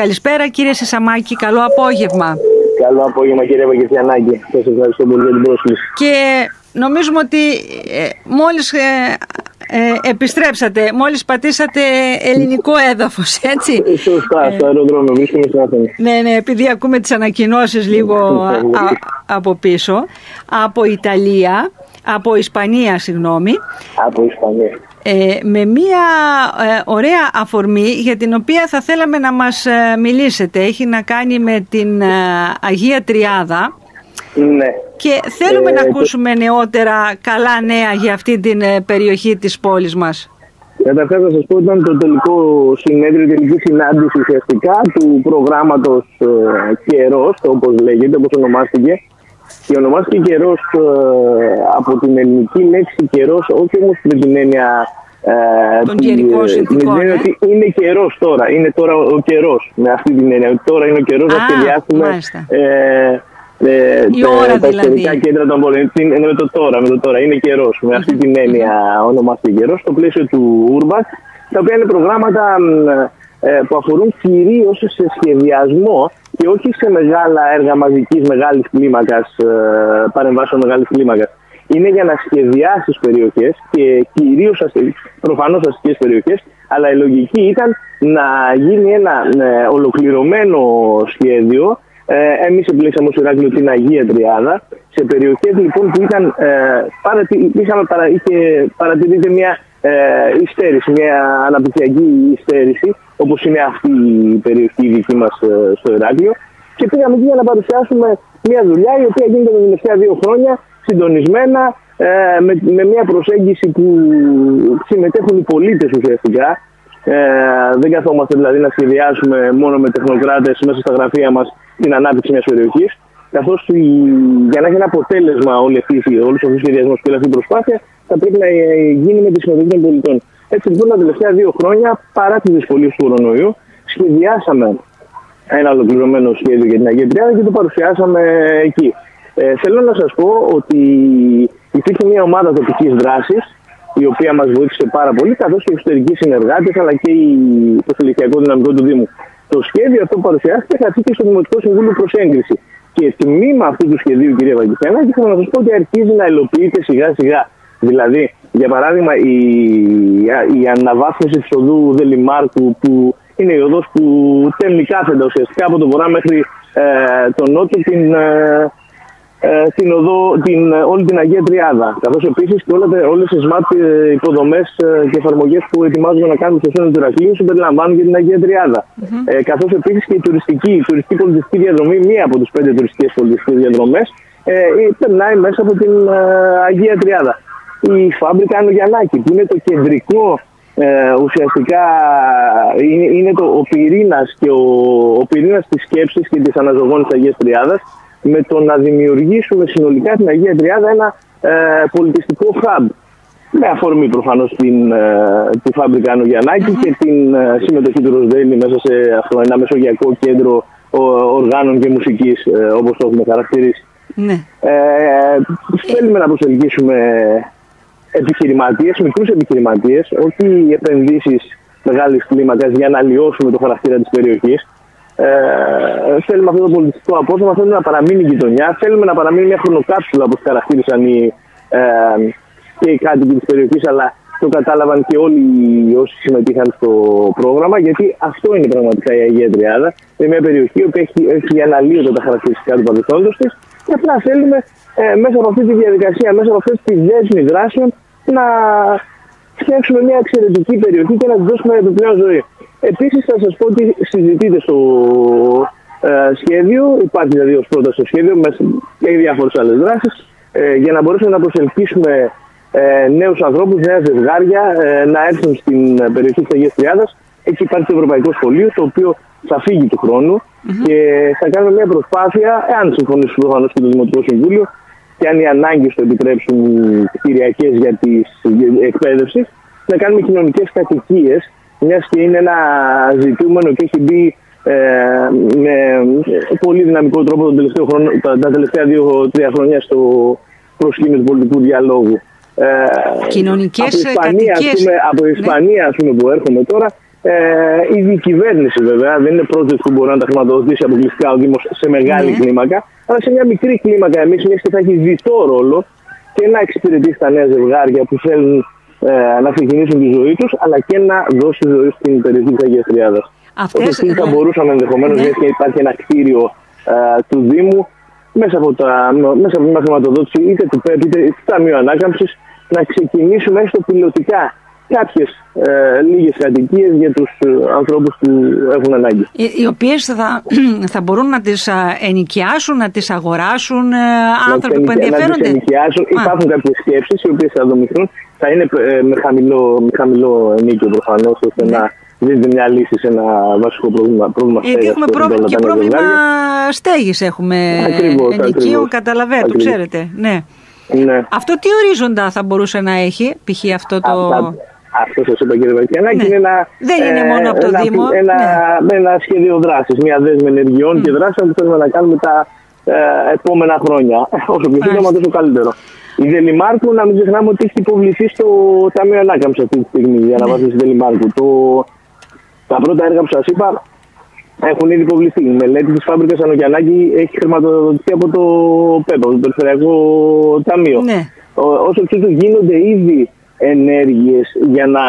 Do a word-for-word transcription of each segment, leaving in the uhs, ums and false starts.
Καλησπέρα κύριε Σισαμάκη, καλό απόγευμα. Καλό απόγευμα κύριε Βακεθιανάκη, σας ευχαριστώ πολύ για την πρόσκληση. Και νομίζουμε ότι ε, μόλις ε, ε, επιστρέψατε, μόλις πατήσατε ελληνικό έδαφος, έτσι. Σωστά, στο αεροδρόμιο, βρίσκομαι στην Αθήνα. Ναι, ναι, επειδή ακούμε τις ανακοινώσεις λίγο α, από πίσω, από Ιταλία, από Ισπανία, συγγνώμη. Από Ισπανία. Ε, με μία ε, ωραία αφορμή για την οποία θα θέλαμε να μας ε, μιλήσετε. Έχει να κάνει με την ε, Αγία Τριάδα. Ναι. Και θέλουμε ε, να ακούσουμε το... νεότερα καλά νέα για αυτή την ε, περιοχή της πόλης μας. Καταρχάς θα σας πω, ήταν το τελικό συνέδριο, τελική συνάντηση ουσιαστικά του προγράμματος ε, Καιρός, όπως λέγεται, όπως ονομάστηκε. Και ονομάστηκε Καιρός ε, από την ελληνική λέξη καιρός, όχι όμως με την έννοια ε, των καιρικών συνθηκών. Με την έννοια ότι είναι καιρός τώρα, είναι τώρα ο καιρός. Με αυτή την έννοια, τώρα είναι ο καιρός να σχεδιάσουμε ε, ε, τα, τα δηλαδή. Ιστορικά κέντρα των πόλεων. Με το τώρα, με το τώρα, είναι καιρός. Με αυτή την έννοια ονομάστηκε Καιρός, στο πλαίσιο του URBAC, τα οποία είναι προγράμματα ε, που αφορούν κυρίως σε σχεδιασμό και όχι σε μεγάλα έργα μαζικής μεγάλης κλίμακας, παρεμβάσεων μεγάλης κλίμακας. Είναι για να σχεδιάσεις περιοχές και κυρίως προφανώς αστικές περιοχές, αλλά η λογική ήταν να γίνει ένα ολοκληρωμένο σχέδιο. Εμείς εμπλέξαμε ως Ηράκλειο την Αγία Τριάδα, σε περιοχές λοιπόν που ήταν, είχε παρατηρείται μια υστέρηση, μια αναπτυξιακή υστέρηση, όπως είναι αυτή η περιοχή δική μας στο Ηράκλειο, και πήγαμε εκεί για να παρουσιάσουμε μια δουλειά η οποία γίνεται τα τελευταία δύο χρόνια συντονισμένα με, με μια προσέγγιση που συμμετέχουν οι πολίτες ουσιαστικά. Ε, δεν καθόμαστε δηλαδή να σχεδιάσουμε μόνο με τεχνοκράτες μέσα στα γραφεία μας την ανάπτυξη μιας περιοχής, καθώς η, για να έχει ένα αποτέλεσμα όλη όλος ο σχεδιασμός και όλη αυτή η προσπάθεια θα πρέπει να γίνει με τη συμμετοχή των πολιτών. Έτσι λοιπόν τα τελευταία δύο χρόνια, παρά τις δυσκολίες του κορονοϊού, σχεδιάσαμε ένα ολοκληρωμένο σχέδιο για την Αγία Τριάδα και το παρουσιάσαμε εκεί. Ε, θέλω να σας πω ότι υπήρχε μια ομάδα τοπικής δράσης, η οποία μας βοήθησε πάρα πολύ, καθώς και οι εξωτερικοί συνεργάτες, αλλά και το φιλικιακό δυναμικό του Δήμου. Το σχέδιο αυτό που παρουσιάστηκε θα έρθει και στο Δημοτικό Συμβούλιο προς έγκριση. Και τμήμα αυτού του σχεδίου, κυρία Βακεθιανάκη, θέλω να σας πω ότι αρχίζει να υλοποιείται σιγά-σιγά. Δηλαδή, για παράδειγμα, η, η αναβάθμιση της οδού Δελημάρκου, που είναι η οδός που τέμνει κάθετα ουσιαστικά από το βορρά μέχρι ε, τον νότο, την, ε, την οδό, την, όλη την Αγία Τριάδα. Καθώς επίσης και όλα, όλες τις ΣΜΑΤ υποδομές και εφαρμογές που ετοιμάζονται να κάνουν στο σύνολο του Ηρακλείου συμπεριλαμβάνουν και την Αγία Τριάδα. Mm-hmm. Ε, καθώς επίσης και η τουριστική, η τουριστική πολιτιστική διαδρομή, μία από τις πέντε τουριστικές πολιτιστικές διαδρομές, ε, περνάει μέσα από την ε, Αγία Τριάδα. Η Φάμπρικα Ανωγειανάκη, που είναι το κεντρικό, ε, ουσιαστικά είναι, είναι το, ο πυρήνας και ο, ο πυρήνας της σκέψης και της αναζωγόνης της Αγίας Τριάδας, με το να δημιουργήσουμε συνολικά την Αγία Τριάδα ένα ε, πολιτιστικό hub. Με αφορμή προφανώς την, ε, τη Φάμπρικα Ανωγειανάκη και την ε, συμμετοχή του Ροσδέλη μέσα σε αυτό ένα μεσογειακό κέντρο ο, οργάνων και μουσικής, ε, όπως το έχουμε χαρακτηρίσει. Ναι. Ε, θέλουμε να προσελκύσουμε επιχειρηματίες, μικρούς επιχειρηματίες, όχι επενδύσεις μεγάλης κλίμακας για να αλλοιώσουμε το χαρακτήρα της περιοχής. Ε, θέλουμε αυτό το πολιτιστικό απόσπασμα, θέλουμε να παραμείνει η γειτονιά, θέλουμε να παραμείνει μια χρονοκάψουλα όπως χαρακτήρισαν οι, ε, και οι κάτοικοι της περιοχής, αλλά το κατάλαβαν και όλοι όσοι συμμετείχαν στο πρόγραμμα, γιατί αυτό είναι πραγματικά η Αγία Τριάδα. Είναι μια περιοχή που έχει, έχει αναλύοντα τα χαρακτηριστικά του παρελθόντος της, και απλά θέλουμε ε, μέσα από αυτή τη διαδικασία, μέσα από αυτές τις δέσμοι δράσεων, να φτιάξουμε μια εξαιρετική περιοχή και να τη δώσουμε επιπλέον ζωή. Επίσης θα σας πω ότι συζητείται στο ε, σχέδιο, υπάρχει δηλαδή ως πρώτα στο σχέδιο με, και διάφορες άλλες δράσεις ε, για να μπορέσουμε να προσελκύσουμε ε, νέους ανθρώπους, νέα ζευγάρια ε, να έρθουν στην περιοχή της Αγίας Τριάδας. Εκεί υπάρχει το Ευρωπαϊκό Σχολείο, το οποίο θα φύγει του χρόνου mm-hmm. και θα κάνουμε μια προσπάθεια, εάν συμφωνήσουν προφανώς και το Δημοτικό Συμβούλιο και αν οι ανάγκες το επιτρέψουν κτηριακές για τις εκπαίδευση, να κάνουμε κοινωνικές κατοικίες, μιας και είναι ένα ζητούμενο και έχει μπει ε, με πολύ δυναμικό τρόπο τον τελευταίο χρόνο, τα, τα τελευταία δύο-τρία χρόνια στο προσκήνιο του πολιτικού διαλόγου. Ε, Κοινωνικές κατοικίες. Από Ισπανία, ναι. Ας πούμε, που έρχομαι τώρα, Ε, ήδη η κυβέρνηση βέβαια δεν είναι project που μπορεί να τα χρηματοδοτήσει αποκλειστικά ο Δήμος σε μεγάλη ναι. κλίμακα, αλλά σε μια μικρή κλίμακα εμείς, μια και θα έχει διτό ρόλο και να εξυπηρετήσει τα νέα ζευγάρια που θέλουν ε, να ξεκινήσουν τη ζωή τους, αλλά και να δώσει ζωή στην περιοχή της Αγίας Τριάδας. Αυτές... Οπότε, θα μπορούσαμε ενδεχομένως, ναι. γιατί υπάρχει ένα κτίριο ε, του Δήμου, μέσα από, τα, μέσα από μια χρηματοδότηση είτε του ΠΕΠ είτε του Ταμείου Ανάκαμψης, να ξεκινήσουμε έστω πιλωτικά κάποιες ε, λίγες κατοικίες για τους ανθρώπους που έχουν ανάγκη. Οι, οι οποίες θα, θα μπορούν να τις ενοικιάσουν, να τις αγοράσουν ε, άνθρωποι να, που ενδιαφέρονται. Να τις ενοικιάσουν. Α. Υπάρχουν κάποιες σκέψεις οι οποίες θα δομηθούν. Θα είναι ε, με χαμηλό, με χαμηλό ενίκιο προφανώς, ώστε ναι. να δίνεται μια λύση σε ένα βασικό πρόβλημα. πρόβλημα Γιατί έχουμε πρόβλημα και πρόβλημα στέγης έχουμε ενοικίου, καταλαβαίνετε, ξέρετε. Ναι. Ναι. Αυτό τι ορίζοντα θα μπορούσε να έχει, π.χ. αυτό το... Α, αυτό σας είπα, κύριε Βακεθιανάκη, ναι. είναι ένα... Δεν είναι μόνο ε, από το ένα, Δήμο. Ένα, ναι. ένα σχέδιο δράσης, μια δέσμη ενεργειών mm. και δράσεων που θέλουμε να κάνουμε τα ε, επόμενα χρόνια. Όσο πιο σύντομα, τόσο καλύτερο. Η Δελημάρκου, να μην ξεχνάμε ότι έχει υποβληθεί στο Ταμείο Ανάκαμψη αυτή τη στιγμή, για να βάζουμε στη Δελημάρκου. Το... Τα πρώτα έργα που σας είπα έχουν ήδη υποβληθεί. Η μελέτη της Φάμπρικας Ανωγειανάκη έχει χρηματοδοτηθεί από το ΠΕΠΑ, το Περιφερειακό Ταμείο. Ναι. Όσο εξ τούτου γίνονται ήδη ενέργειες για να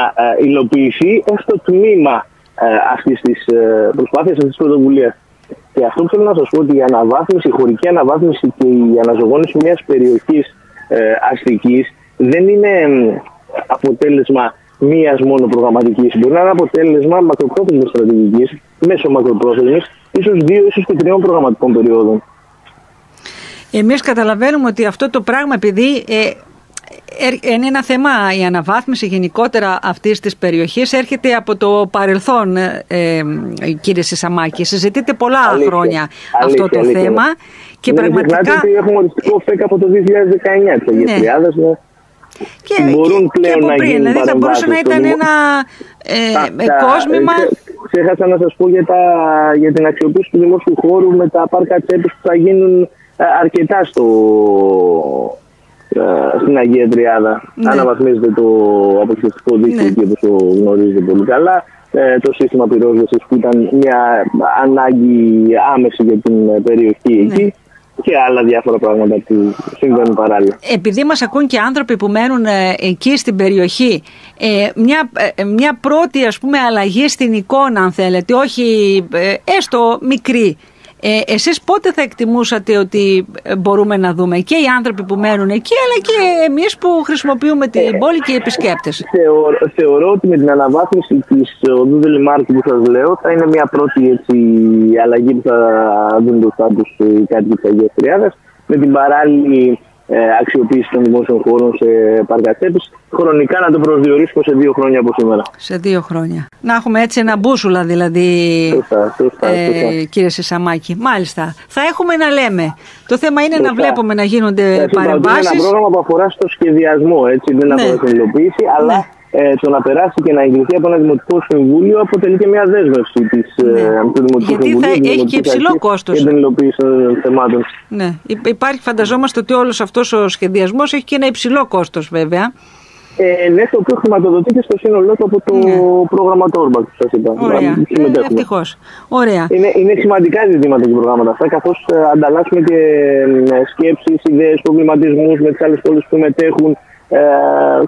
ε, υλοποιηθεί έστω τμήμα ε, αυτής της ε, προσπάθειας, αυτής της πρωτοβουλίας. Και αυτό που θέλω να σας πω ότι η αναβάθμιση, η χωρική αναβάθμιση και η αναζωγόνηση μιας περιοχής ε, αστικής δεν είναι αποτέλεσμα μίας μόνο προγραμματικής. Μπορεί να είναι αποτέλεσμα μακροπρόθεσμης στρατηγικής, μέσω μακροπρόθεσμης, ίσως δύο, ίσως και τριών προγραμματικών περιόδων. Εμείς καταλαβαίνουμε ότι αυτό το πράγμα, επειδή ε, ε, είναι ένα θέμα, η αναβάθμιση γενικότερα αυτής της περιοχής έρχεται από το παρελθόν, ε, ε, κύριε Σισαμάκη. Συζητείται πολλά αλήθεια, χρόνια αλήθεια, αυτό το αλήθεια, θέμα. Αλήθεια. Και δεν πραγματικά... ότι έχουμε οριστικό ΦΕΚ από το δύο χιλιάδες δεκαεννιά της Αγίας Τριάδας, ναι. Και, μπορούν και, πλέον και από πριν, δηλαδή θα μπορούσε να ήταν δημο... ένα ε, τα, κόσμημα. Ξέ, ξέχασα να σας πω για, τα, για την αξιοποίηση του δημόσιου χώρου με τα πάρκα τσέπης που θα γίνουν ε, αρκετά στο, ε, στην Αγία Τριάδα. Ναι. Αναβαθμίζεται το αποκλειστικό δίκτυο ναι. και όπως το γνωρίζετε πολύ καλά. Ε, το σύστημα πυρόσβεσης που ήταν μια ανάγκη άμεση για την περιοχή ναι. εκεί. Και άλλα διάφορα πράγματα που συμβαίνουν παράλληλα. Επειδή μας ακούν και άνθρωποι που μένουν εκεί στην περιοχή, μια, μια πρώτη ας πούμε αλλαγή στην εικόνα, αν θέλετε, όχι έστω μικρή, εσείς πότε θα εκτιμούσατε ότι μπορούμε να δούμε και οι άνθρωποι που μένουν εκεί, αλλά και εμείς που χρησιμοποιούμε την πόλη και οι επισκέπτες? Θεωρώ, θεωρώ ότι με την αναβάθμιση της οδού Δελημάρκου που σας λέω, θα είναι μια πρώτη έτσι, αλλαγή που θα δουν το στάτους οι κάτοικοι της Αγίας Τριάδας, με την παράλληλη ε, αξιοποίηση των δημόσιων χώρων σε πάρκα τσέπης, χρονικά να το προσδιορίσουμε σε δύο χρόνια από σήμερα. Σε δύο χρόνια. Να έχουμε έτσι ένα μπούσουλα δηλαδή, σωστά, σωστά, ε, σωστά. κύριε Σισαμάκη. Μάλιστα. Θα έχουμε να λέμε. Το θέμα είναι σωστά. να βλέπουμε να γίνονται παρεμβάσεις. Είναι ένα πρόγραμμα που αφορά στο σχεδιασμό, έτσι, δεν ναι. αφορά την υλοποίηση, αλλά... Ναι. Ε, το να περάσει και να εγκριθεί από ένα δημοτικό συμβούλιο αποτελεί και μια δέσμευση της, ναι. ε, του δημοτικού συμβουλίου. Γιατί θα έχει και υψηλό κόστος. Για την υλοποίηση των θεμάτων. Ναι. Υπάρχει, φανταζόμαστε ότι όλος αυτός ο σχεδιασμός έχει και ένα υψηλό κόστος βέβαια. Ε, ναι, το οποίο χρηματοδοτείται στο σύνολό του από το ναι. πρόγραμμα του URBAC που σας είπα. Ωραία. Ε, ευτυχώς. Ωραία. Είναι, είναι σημαντικά ζητήματα και προγράμματα αυτά, καθώς ε, ανταλλάσσουμε και ε, σκέψεις, ιδέες, προβληματισμούς με τις άλλες πόλεις που μετέχουν. Ε,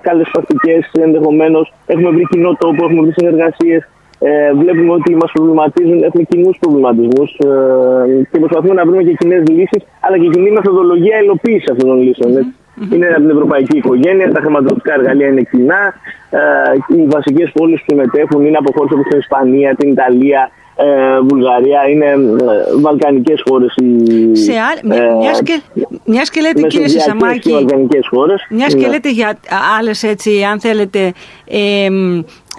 καλές πρακτικές ενδεχομένως. Έχουμε βρει κοινό τόπο, έχουμε βρει συνεργασίες. Ε, βλέπουμε ότι μας προβληματίζουν, έχουμε κοινούς προβληματισμούς ε, και προσπαθούμε να βρούμε και κοινές λύσεις, αλλά και κοινή μεθοδολογία υλοποίησης αυτών των λύσεων. Mm-hmm. Είναι από την ευρωπαϊκή οικογένεια, τα χρηματοδοτικά εργαλεία είναι κοινά. Ε, οι βασικές πόλεις που συμμετέχουν είναι από χώρες όπως την Ισπανία, την Ιταλία. Ε, Βουλγαρία, είναι ε, βαλκανικές χώρες οι, α, ε, μιας, και, μιας και λέτε κύριε Σισαμάκη χώρες, μιας ναι. και λέτε για άλλες έτσι αν θέλετε ε,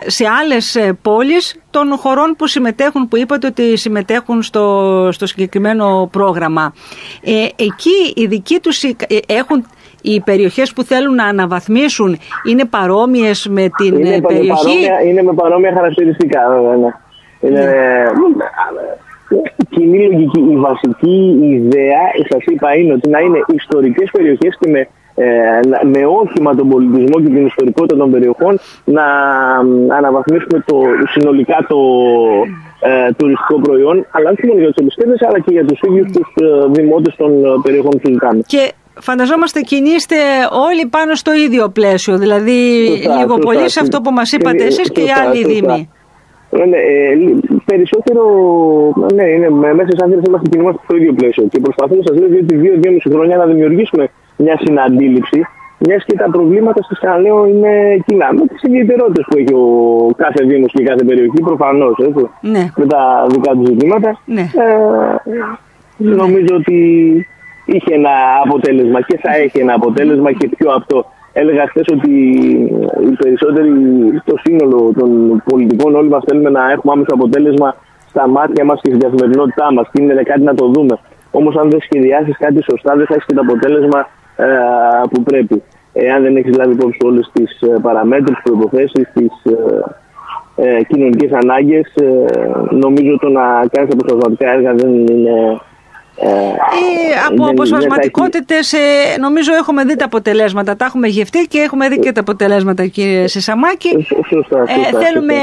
σε άλλες πόλεις των χωρών που συμμετέχουν, που είπατε ότι συμμετέχουν στο, στο συγκεκριμένο πρόγραμμα ε, εκεί οι δικοί τους ε, έχουν. Οι περιοχές που θέλουν να αναβαθμίσουν είναι παρόμοιες με την είναι, περιοχή παρόμοια, είναι με παρόμοια χαρακτηριστικά βέβαια ναι. Είναι κοινή λογική. Η βασική ιδέα, σας είπα, είναι ότι να είναι ιστορικές περιοχές και με ε, με όχημα τον πολιτισμό και την ιστορικότητα των περιοχών να αναβαθμίσουμε το, συνολικά το ε, τουριστικό προϊόν, αλλά όχι μόνο για τους επισκέπτες, αλλά και για τους ίδιους τους ε, δημότες των περιοχών που συζητάμε. Και... φανταζόμαστε κινείστε όλοι πάνω στο ίδιο πλαίσιο, δηλαδή σωστά, λίγο σωστά, πολύ σε αυτό που μας είπατε εσείς και οι άλλοι δήμοι. Ναι, ε, περισσότερο, ναι, είναι, μέσα στις άνθρωποι είμαστε κινούμαστε στο ίδιο πλαίσιο και προσπαθούμε, σας λέω, διότι δύο-δυόμιση χρόνια να δημιουργήσουμε μια συναντήληψη, μιας και τα προβλήματα στις Χαναλέο είναι κοινά, με τις ιδιαιτερότητες που έχει ο κάθε δήμος και κάθε περιοχή, προφανώς, έτσι, ναι, με τα δικά του ζητήματα. Ναι. Ε, νομίζω ναι. ότι... είχε ένα αποτέλεσμα και θα έχει ένα αποτέλεσμα και πιο απτό. Έλεγα χθες ότι οι περισσότεροι στο σύνολο των πολιτικών όλοι μας θέλουμε να έχουμε άμεσο αποτέλεσμα στα μάτια μας και στην καθημερινότητά μας. Και είναι κάτι να το δούμε. Όμως αν δεν σχεδιάσεις κάτι σωστά δεν θα έχεις και το αποτέλεσμα ε, που πρέπει. Εάν δεν έχεις λάβει υπόψη όλες τις παραμέτρους, προϋποθέσεις, τις ε, ε, κοινωνικές ανάγκες, ε, νομίζω το να κάνεις αποσπασματικά έργα δεν είναι... Ε, ή από αποσπασματικότητες ε, νομίζω έχουμε δει τα αποτελέσματα, τα έχουμε γευτεί και έχουμε δει και τα αποτελέσματα, κύριε Σισαμάκη. ε, θέλουμε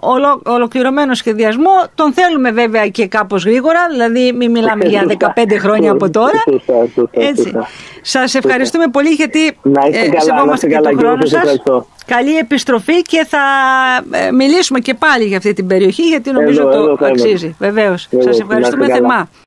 ολο, ολοκληρωμένο σχεδιασμό, τον θέλουμε βέβαια και κάπως γρήγορα, δηλαδή μην μιλάμε για δεκαπέντε χρόνια από τώρα. Έτσι. Σας ευχαριστούμε πολύ, γιατί ε, σεβόμαστε και τον χρόνο σας. Καλή επιστροφή και θα μιλήσουμε και πάλι για αυτή την περιοχή, γιατί νομίζω το αξίζει. Βεβαίως, σας ευχαριστούμε θερμά.